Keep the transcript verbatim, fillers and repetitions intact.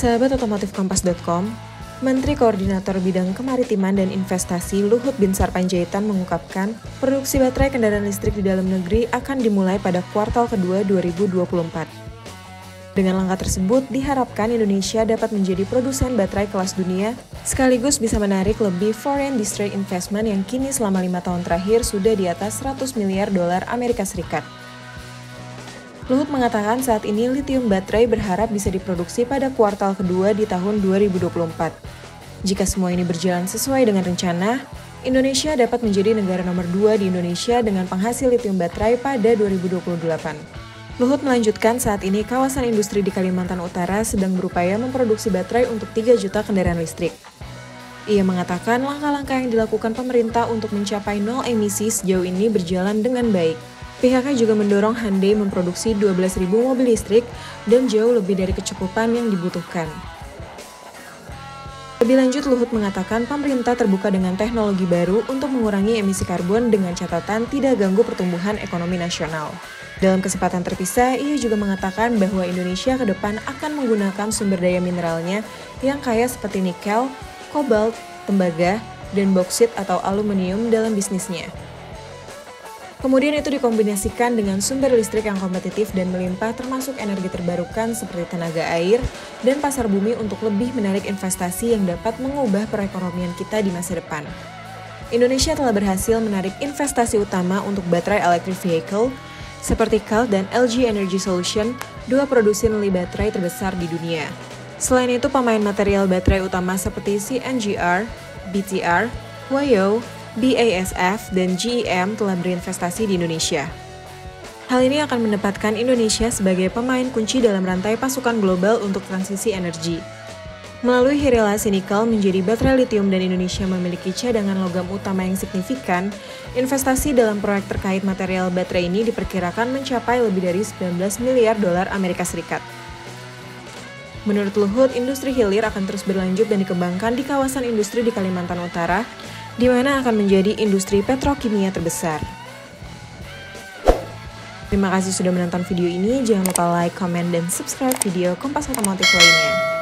Sahabat Otomotif Kompas titik com, Menteri Koordinator Bidang Kemaritiman dan Investasi Luhut Binsar Pandjaitan mengungkapkan produksi baterai kendaraan listrik di dalam negeri akan dimulai pada kuartal kedua dua ribu dua puluh empat. Dengan langkah tersebut, diharapkan Indonesia dapat menjadi produsen baterai kelas dunia, sekaligus bisa menarik lebih foreign direct investment yang kini selama lima tahun terakhir sudah di atas seratus miliar dolar Amerika Serikat. Luhut mengatakan saat ini litium baterai berharap bisa diproduksi pada kuartal kedua di tahun dua ribu dua puluh empat. Jika semua ini berjalan sesuai dengan rencana, Indonesia dapat menjadi negara nomor dua di Indonesia dengan penghasil litium baterai pada dua ribu dua puluh delapan. Luhut melanjutkan saat ini kawasan industri di Kalimantan Utara sedang berupaya memproduksi baterai untuk tiga juta kendaraan listrik. Ia mengatakan langkah-langkah yang dilakukan pemerintah untuk mencapai nol emisi sejauh ini berjalan dengan baik. Pihaknya juga mendorong Hyundai memproduksi dua belas ribu mobil listrik dan jauh lebih dari kecukupan yang dibutuhkan. Lebih lanjut, Luhut mengatakan pemerintah terbuka dengan teknologi baru untuk mengurangi emisi karbon dengan catatan tidak ganggu pertumbuhan ekonomi nasional. Dalam kesempatan terpisah, ia juga mengatakan bahwa Indonesia ke depan akan menggunakan sumber daya mineralnya yang kaya seperti nikel, kobalt, tembaga, dan boksit atau aluminium dalam bisnisnya. Kemudian itu dikombinasikan dengan sumber listrik yang kompetitif dan melimpah termasuk energi terbarukan seperti tenaga air dan pasar bumi untuk lebih menarik investasi yang dapat mengubah perekonomian kita di masa depan. Indonesia telah berhasil menarik investasi utama untuk baterai electric vehicle seperti C A T dan L G Energy Solution, dua produsen li baterai terbesar di dunia. Selain itu, pemain material baterai utama seperti C N G R, B T R, Huayou, B A S F, dan G E M telah berinvestasi di Indonesia. Hal ini akan menempatkan Indonesia sebagai pemain kunci dalam rantai pasukan global untuk transisi energi. Melalui hirilasi nikel menjadi baterai litium dan Indonesia memiliki cadangan logam utama yang signifikan, investasi dalam proyek terkait material baterai ini diperkirakan mencapai lebih dari sembilan belas miliar dolar Amerika Serikat. Menurut Luhut, industri hilir akan terus berlanjut dan dikembangkan di kawasan industri di Kalimantan Utara, di mana akan menjadi industri petrokimia terbesar. Terima kasih sudah menonton video ini. Jangan lupa like, comment, dan subscribe video Kompas Otomotif lainnya.